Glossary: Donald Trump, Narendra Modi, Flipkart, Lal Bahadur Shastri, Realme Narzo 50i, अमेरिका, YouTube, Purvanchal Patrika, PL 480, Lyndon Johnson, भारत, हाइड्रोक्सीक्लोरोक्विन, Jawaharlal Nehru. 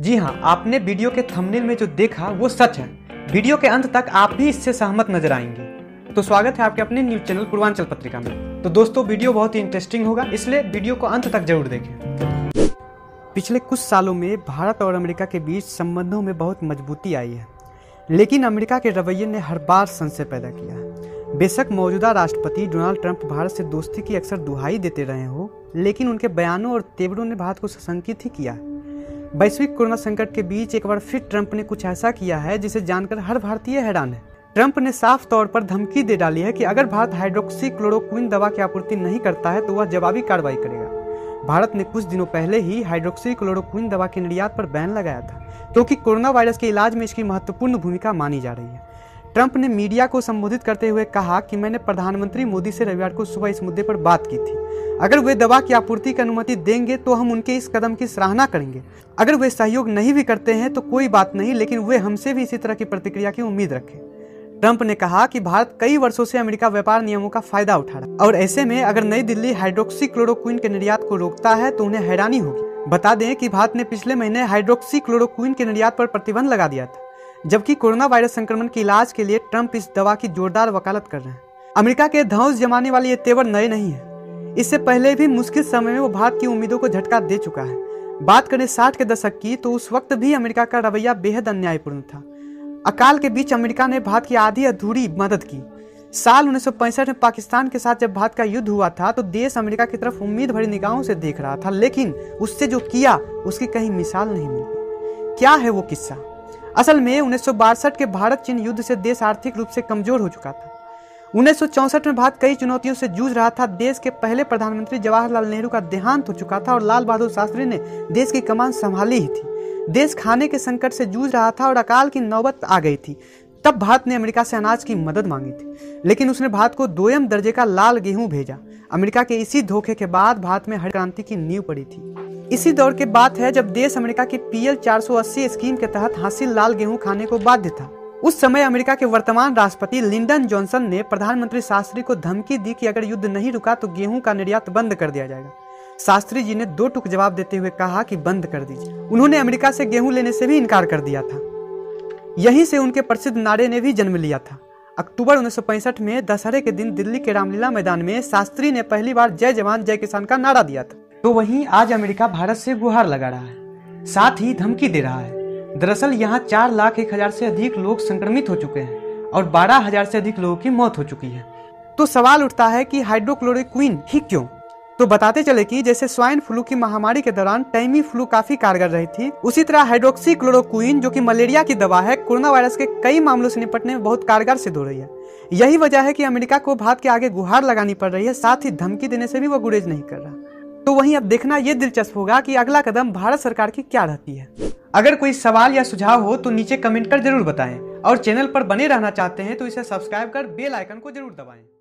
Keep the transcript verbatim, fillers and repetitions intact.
जी हाँ, आपने वीडियो के थंबनेल में जो देखा वो सच है। वीडियो के अंत तक आप भी इससे सहमत नजर आएंगे। तो स्वागत है आपके अपने न्यूज चैनल पूर्वांचल पत्रिका में। तो दोस्तों, वीडियो बहुत ही इंटरेस्टिंग होगा, इसलिए वीडियो को अंत तक जरूर देखें। पिछले कुछ सालों में भारत और अमेरिका के बीच संबंधों में बहुत मजबूती आई है, लेकिन अमेरिका के रवैये ने हर बार संशय पैदा किया है। बेशक मौजूदा राष्ट्रपति डोनाल्ड ट्रंप भारत से दोस्ती की अक्सर दुहाई देते रहे हों, लेकिन उनके बयानों और तेवरों ने भारत को सशंकित ही किया। वैश्विक कोरोना संकट के बीच एक बार फिर ट्रंप ने कुछ ऐसा किया है जिसे जानकर हर भारतीय हैरान है। ट्रंप ने साफ तौर पर धमकी दे डाली है कि अगर भारत हाइड्रोक्सीक्लोरोक्विन दवा की आपूर्ति नहीं करता है तो वह जवाबी कार्रवाई करेगा। भारत ने कुछ दिनों पहले ही हाइड्रोक्सीक्लोरोक्विन दवा के निर्यात पर बैन लगाया था, क्योंकि कोरोना वायरस के इलाज में इसकी महत्वपूर्ण भूमिका मानी जा रही है। ट्रंप ने मीडिया को संबोधित करते हुए कहा कि मैंने प्रधानमंत्री मोदी से रविवार को सुबह इस मुद्दे पर बात की थी। अगर वे दवा की आपूर्ति की अनुमति देंगे तो हम उनके इस कदम की सराहना करेंगे। अगर वे सहयोग नहीं भी करते हैं तो कोई बात नहीं, लेकिन वे हमसे भी इसी तरह की प्रतिक्रिया की उम्मीद रखें। ट्रंप ने कहा कि भारत कई वर्षों से अमेरिका व्यापार नियमों का फायदा उठा रहा है और ऐसे में अगर नई दिल्ली हाइड्रोक्सीक्लोरोक्विन के निर्यात को रोकता है तो उन्हें हैरानी होगी। बता दें कि भारत ने पिछले महीने हाइड्रोक्सीक्लोरोक्विन के निर्यात पर प्रतिबंध लगा दिया था, जबकि कोरोना वायरस संक्रमण के इलाज के लिए ट्रंप इस दवा की जोरदार वकालत कर रहे हैं। अमेरिका के धौंस जमाने वाले ये तेवर नए नहीं है। इससे पहले भी मुश्किल समय में वो भारत की उम्मीदों को झटका दे चुका है। बात करें साठ के दशक की तो उस वक्त भी अमेरिका का रवैया बेहद अन्यायपूर्ण था। अकाल के बीच अमेरिका ने भारत की आधी अधूरी मदद की। साल उन्नीस सौ पैंसठ में पाकिस्तान के साथ जब भारत का युद्ध हुआ था तो देश अमेरिका की तरफ उम्मीद भरी निगाहों से देख रहा था, लेकिन उससे जो किया उसकी कहीं मिसाल नहीं मिली। क्या है वो किस्सा? असल में उन्नीस सौ बासठ के भारत चीन युद्ध से देश आर्थिक रूप से कमजोर हो चुका था। उन्नीस सौ चौसठ में भारत कई चुनौतियों से जूझ रहा था। देश के पहले प्रधानमंत्री जवाहरलाल नेहरू का देहांत हो चुका था और लाल बहादुर शास्त्री ने देश की कमान संभाली ही थी। देश खाने के संकट से जूझ रहा था और अकाल की नौबत आ गई थी। तब भारत ने अमेरिका से अनाज की मदद मांगी थी, लेकिन उसने भारत को दोयम दर्जे का लाल गेहूं भेजा। अमेरिका के इसी धोखे के बाद भारत में हरित क्रांति की नींव पड़ी थी। इसी दौर की बात है जब देश अमेरिका की पी एल चार सौ अस्सी स्कीम के तहत हासिल लाल गेहूं खाने को बाध्य था। उस समय अमेरिका के वर्तमान राष्ट्रपति लिंडन जॉनसन ने प्रधानमंत्री शास्त्री को धमकी दी कि अगर युद्ध नहीं रुका तो गेहूं का निर्यात बंद कर दिया जाएगा। शास्त्री जी ने दो टूक जवाब देते हुए कहा कि बंद कर दीजिए। उन्होंने अमेरिका से गेहूं लेने से भी इनकार कर दिया था। यहीं से उनके प्रसिद्ध नारे ने भी जन्म लिया था। अक्टूबर उन्नीस सौ पैंसठ में दशहरे के दिन दिल्ली के रामलीला मैदान में शास्त्री ने पहली बार जय जवान जय किसान का नारा दिया था। तो वहीं आज अमेरिका भारत से गुहार लगा रहा है, साथ ही धमकी दे रहा है। दरअसल यहाँ चार लाख एक हजार से अधिक लोग संक्रमित हो चुके हैं और बारह हजार से अधिक लोगों की मौत हो चुकी है। तो सवाल उठता है कि हाइड्रोक्लोरोक्विन ही क्यों? तो बताते चले कि जैसे स्वाइन फ्लू की महामारी के दौरान टाइमी फ्लू काफी कारगर रही थी, उसी तरह हाइड्रोक्सीक्लोरोक्विन, जो कि मलेरिया की दवा है, कोरोना वायरस के कई मामलों से निपटने में बहुत कारगर सिद्ध हो रही है। यही वजह है कि अमेरिका को भारत के आगे गुहार लगानी पड़ रही है, साथ ही धमकी देने से भी वो गुरेज नहीं कर रहा। तो वहीं अब देखना ये दिलचस्प होगा कि अगला कदम भारत सरकार की क्या रहती है। अगर कोई सवाल या सुझाव हो तो नीचे कमेंट कर जरूर बताएं और चैनल पर बने रहना चाहते हैं तो इसे सब्सक्राइब कर बेल आइकन को जरूर दबाएं।